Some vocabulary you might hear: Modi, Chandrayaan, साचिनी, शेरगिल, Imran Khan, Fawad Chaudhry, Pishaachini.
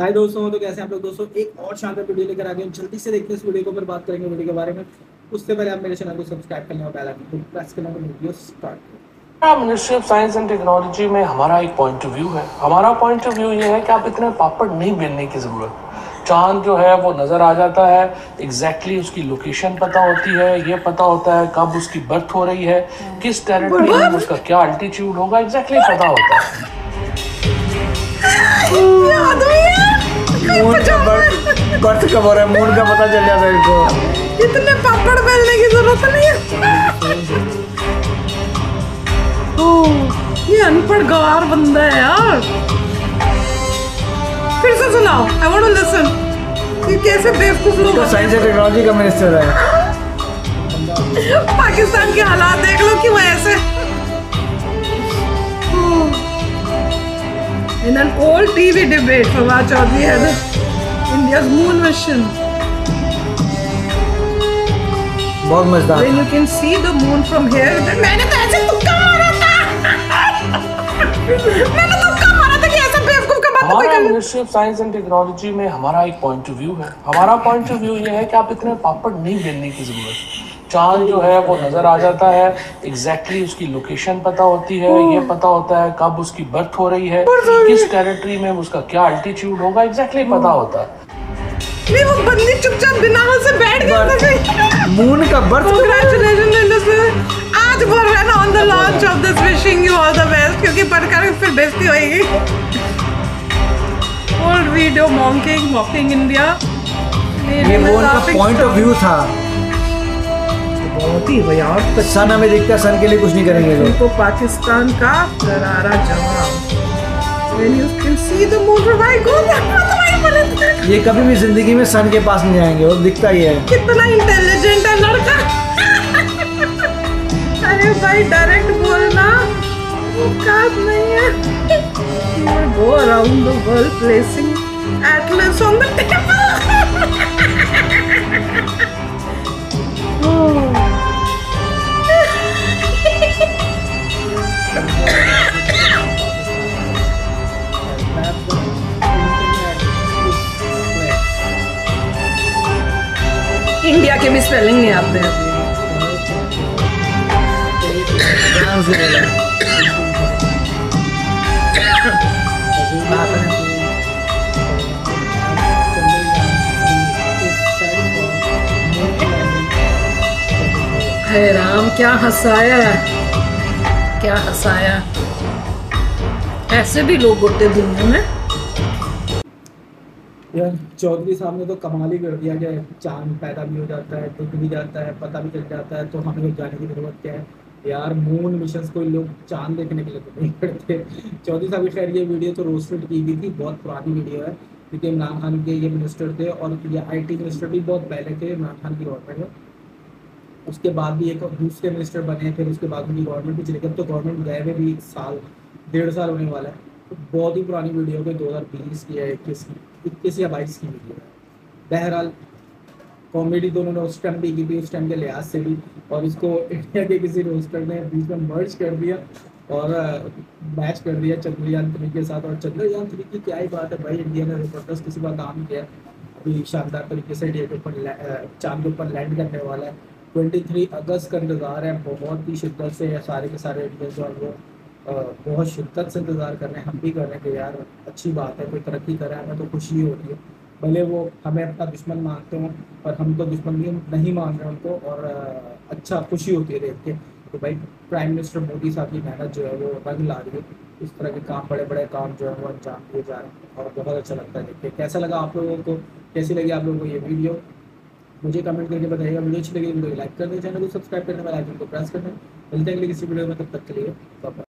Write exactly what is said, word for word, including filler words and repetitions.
हाय दोस्तों, तो कैसे आप लोग दोस्तों, एक और शानदार वीडियो लेकर आ गए। जल्दी से देखते हैं इस वीडियो के ऊपर, बात करेंगे वीडियो के बारे में। उससे पहले आप मेरे चैनल को सब्सक्राइब करने और बेल आइकन को प्रेस करना video start. Ministry of science and technology में हमारा एक पॉइंट ऑफ व्यू है। हमारा पॉइंट ऑफ व्यू ये है कि आप इतने पापड़ नहीं बेलने की ज़रूरत। चांद जो है वो नज़र आ जाता है, एग्जैक्टली उसकी लोकेशन पता होती है, ये पता होता है कब उसकी बर्थ हो रही है, किस टेरिटरी में उसका क्या अल्टीट्यूड होगा, एग्जैक्टली पता होता है। मून का बर्थ कवर है, मून का पता चल जाता है इनको। इतने पापड़ बेलने की जरूरत नहीं है। ओ, ये अनपढ़ गवार बंदा है यार। फिर से सुनाओ, आई वांट टू लिसन। ये कैसे बेवकूफ लोग हैं। साइंस एंड टेक्नोलॉजी का मिनिस्टर है। पाकिस्तान के हालात देख लो क्यों ऐसे। In an old T V debate, Fawad Chaudhry had India's moon mission. बहुत मजेदार। When you can see the moon from here, then मैंने तो ऐसे तुक्का मारा था। मैंने तुक्का मारा था कि ऐसा बेवकूफ का बात कोई कर। Ministry of science and technology में हमारा एक पॉइंट ऑफ व्यू है। हमारा पॉइंट ऑफ व्यू ये है कि आप इतने पापड़ नहीं बेलने की जरूरत। चांद जो है वो नज़र आ जाता है, एग्जैक्टली उसकी लोकेशन पता होती है, ये पता होता है कब उसकी बर्थ हो रही है, किस टेरिटरी में उसका क्या अल्टीट्यूड होगा, एग्जैक्टली पता होता है। नहीं, वो बंदी चुपचाप बिना हाथ से बैठ गया। मून का बर्थ। कांग्रेचुलेशंस आज बोल रहे ना on the launch of this, wishing you all the best, क्योंकि पढ़कर फिर बेइज्जती होगी। Old video mocking mocking India. ये मून का पॉइंट ऑफ व्यू था। बहुत ही भयानक। सन हमें दिखता है, सन के लिए कुछ नहीं करेंगे लोग। तो पाकिस्तान का करारा जवाब। When you can see the moon, why go there? ये कभी भी जिंदगी में सन के पास नहीं जाएंगे, वो दिखता ही है। कितना इंटेलिजेंट है लड़का। अरे भाई डायरेक्ट बोलना औकात नहीं है। You will go around the world placing atlas on the table. India के भी स्पेलिंग नहीं आते हैं। हे राम, क्या हंसाया, क्या हंसाया। ऐसे भी लोग होते दुनिया में यार। चौधरी साहब ने तो कमाल ही कर दिया कि चांद पैदा भी हो जाता है, दिख भी जाता है, पता भी चल जाता है, तो हमें जाने की ज़रूरत क्या है यार। मून मिशन कोई लोग चांद देखने के लिए तो नहीं करते। चौधरी साहब की खैर ये वीडियो तो रोस्टेड की गई थी, बहुत पुरानी वीडियो है, क्योंकि इमरान खान के ये मिनिस्टर थे और ये आई टी मिनिस्टर भी बहुत पहले थे इमरान खान की गवर्नमेंट में। उसके बाद भी एक दूसरे मिनिस्टर बने, फिर उसके बाद उनकी गवर्नमेंट भी चले, तो गवर्नमेंट गए हुए भी साल डेढ़ साल होने वाला है। बहुत ही पुरानी वीडियो के दो हज़ार बीस की है, इक्कीस की इक्कीस या बाईस की वीडियो है। बहरहाल कॉमेडी तो उन्होंने उस टाइम भी की थी, उस टाइम के लिहाज से भी, और इसको इंडिया के किसी रोस्टर ने बीच में मर्ज कर दिया और मैच कर दिया चंद्रयान थ्री के साथ। और चंद्रयान थ्री की क्या ही बात है भाई, इंडिया ने जबरदस्त किसी का काम किया। अभी शानदार तरीके से इंडिया के ऊपर चांद के ऊपर लैंड करने वाला है। ट्वेंटी थ्री अगस्त का इंतज़ार है, बहुत ही शिद्दत से सारे के सारे इंडिया जो है बहुत शिद्दत से इंतज़ार कर रहे हैं। हम भी कर रहे हैं कि यार अच्छी बात है, कोई तरक्की करे, हमें तो खुशी होती है। भले वो हमें अपना दुश्मन मानते हों, पर हम तो दुश्मन नहीं मान रहे उनको, और अच्छा खुशी होती है देख के तो भाई प्राइम मिनिस्टर मोदी साहब की मेहनत जो है वो रंग ला रही है। इस तरह के काम, बड़े बड़े काम जो है वो अंजाम दिए जा रहे हैं, और बहुत अच्छा लगता है देख के। कैसा लगा आप लोगों को, कैसी लगी आप लोगों को ये वीडियो, मुझे कमेंट करके बताइएगा। वीडियो अच्छी लगी वीडियो को लाइक कर दें, चैनल को सब्सक्राइब करने वाला आइकन को प्रेस कर दें। मिलते हैं अगले किसी वीडियो में, तब तक के लिए बाय।